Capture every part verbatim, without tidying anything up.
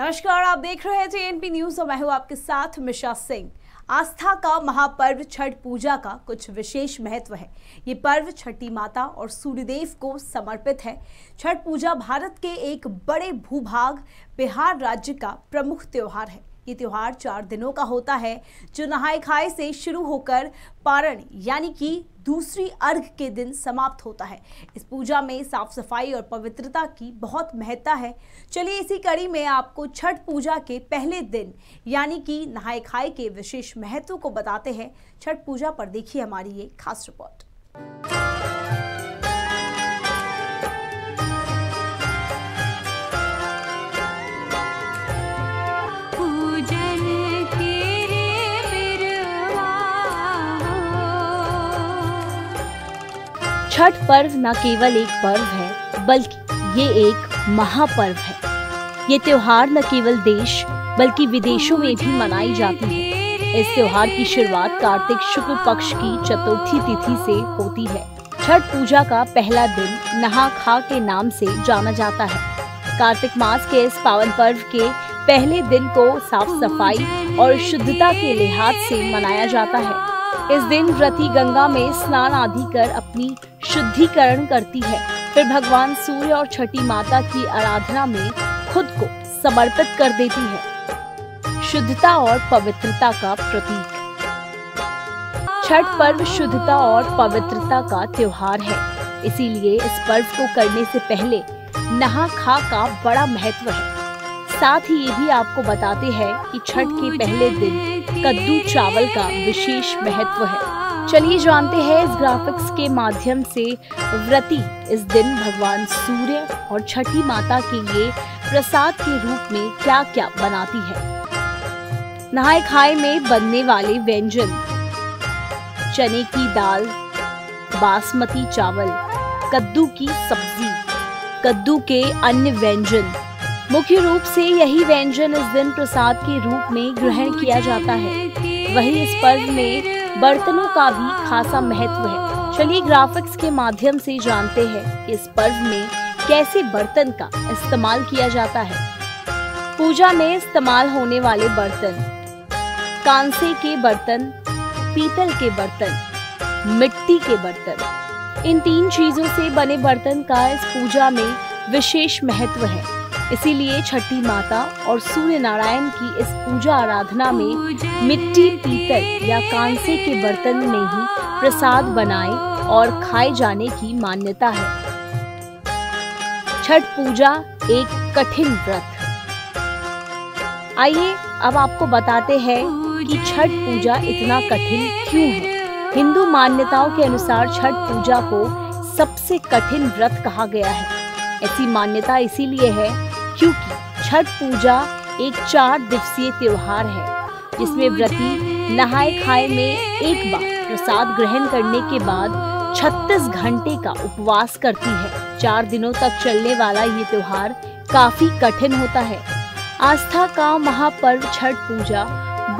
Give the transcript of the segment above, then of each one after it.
नमस्कार, आप देख रहे हैं टीएनपी न्यूज़ और मैं हूं आपके साथ मिशा सिंह। आस्था का महापर्व छठ पूजा का कुछ विशेष महत्व है। ये पर्व छठी माता और सूर्यदेव को समर्पित है। छठ पूजा भारत के एक बड़े भूभाग बिहार राज्य का प्रमुख त्यौहार है। ये त्यौहार चार दिनों का होता है, जो नहाय खाये से शुरू होकर पारण यानी कि दूसरी अर्घ के दिन समाप्त होता है। इस पूजा में साफ सफाई और पवित्रता की बहुत महत्ता है। चलिए इसी कड़ी में आपको छठ पूजा के पहले दिन यानी कि नहाय खाये के विशेष महत्व को बताते हैं। छठ पूजा पर देखिए हमारी ये खास रिपोर्ट। छठ पर्व न केवल एक पर्व है, बल्कि ये एक महापर्व है। ये त्योहार न केवल देश बल्कि विदेशों में भी मनाई जाती है। इस त्योहार की शुरुआत कार्तिक शुक्ल पक्ष की चतुर्थी तिथि से होती है। छठ पूजा का पहला दिन नहा खा के नाम से जाना जाता है। कार्तिक मास के इस पावन पर्व के पहले दिन को साफ सफाई और शुद्धता के लिहाज से मनाया जाता है। इस दिन व्रती गंगा में स्नान आदि कर अपनी शुद्धिकरण करती है, फिर भगवान सूर्य और छठी माता की आराधना में खुद को समर्पित कर देती है। शुद्धता और पवित्रता का प्रतीक, छठ पर्व शुद्धता और पवित्रता का त्योहार है। इसीलिए इस पर्व को करने से पहले नहा खा का बड़ा महत्व है। साथ ही ये भी आपको बताते हैं कि छठ के पहले दिन कद्दू चावल का विशेष महत्व है। चलिए जानते हैं इस ग्राफिक्स के माध्यम से व्रती इस दिन भगवान सूर्य और छठी माता के लिए प्रसाद के रूप में क्या क्या बनाती है। नहाय खाये में बनने वाले व्यंजन, चने की दाल, बासमती चावल, कद्दू की सब्जी, कद्दू के अन्य व्यंजन। मुख्य रूप से यही व्यंजन इस दिन प्रसाद के रूप में ग्रहण किया जाता है। वहीं इस पर्व में बर्तनों का भी खासा महत्व है। चलिए ग्राफिक्स के माध्यम से जानते हैं कि इस पर्व में कैसे बर्तन का इस्तेमाल किया जाता है। पूजा में इस्तेमाल होने वाले बर्तन, कांसे के बर्तन, पीतल के बर्तन, मिट्टी के बर्तन, इन तीन चीजों से बने बर्तन का इस पूजा में विशेष महत्व है। इसीलिए छठी माता और सूर्य नारायण की इस पूजा आराधना में मिट्टी, पीतल या कांसे के बर्तन में ही प्रसाद बनाए और खाए जाने की मान्यता है। छठ पूजा एक कठिन व्रत। आइए अब आपको बताते हैं कि छठ पूजा इतना कठिन क्यों है। हिंदू मान्यताओं के अनुसार छठ पूजा को सबसे कठिन व्रत कहा गया है। ऐसी मान्यता इसीलिए है क्योंकि छठ पूजा एक चार दिवसीय त्योहार है, जिसमें व्रती नहाय खाये में एक बार प्रसाद ग्रहण करने के बाद छत्तीस घंटे का उपवास करती है। चार दिनों तक चलने वाला ये त्योहार काफी कठिन होता है। आस्था का महापर्व छठ पूजा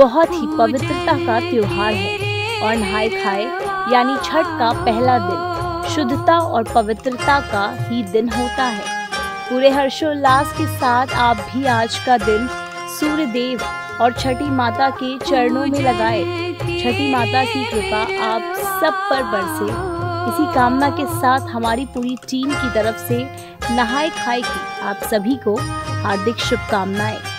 बहुत ही पवित्रता का त्योहार है और नहाय खाये यानी छठ का पहला दिन शुद्धता और पवित्रता का ही दिन होता है। पूरे हर्षोल्लास के साथ आप भी आज का दिन सूर्यदेव और छठी माता के चरणों में लगाए। छठी माता की कृपा आप सब पर बरसे, इसी कामना के साथ हमारी पूरी टीम की तरफ से नहाय खाये की आप सभी को हार्दिक शुभकामनाएं।